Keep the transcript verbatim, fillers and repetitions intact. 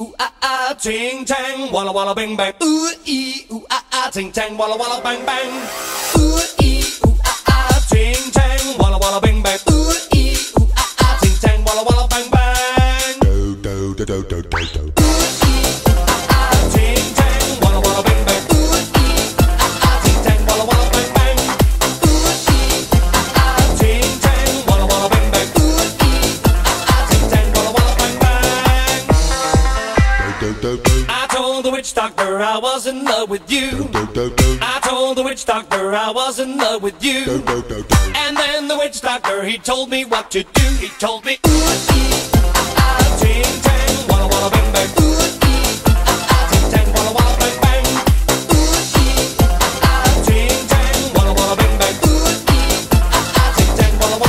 ooh ah ah, ting tang, walla walla bang bang. Ooh ee, ooh ah ah, ting tang, walla walla bang bang. Ooh ee, ooh ah ah, ting tang, walla walla bang bang. Ooh ee, ooh ah ah, ting tang, walla walla bang bang. Do do do do do do do. I told the witch doctor I was in love with you. I told the witch doctor I was in love with you. And then the witch doctor, he told me what to do. He told me, ooh, ah, ting, tang, walla, walla, bang, bang. Ooh, ah, ting, tang, walla, walla, bang, bang. Ooh, ah, ting, tang, walla, walla, bang, bang. Ooh, ah, ting, tang, walla, walla, bang, bang.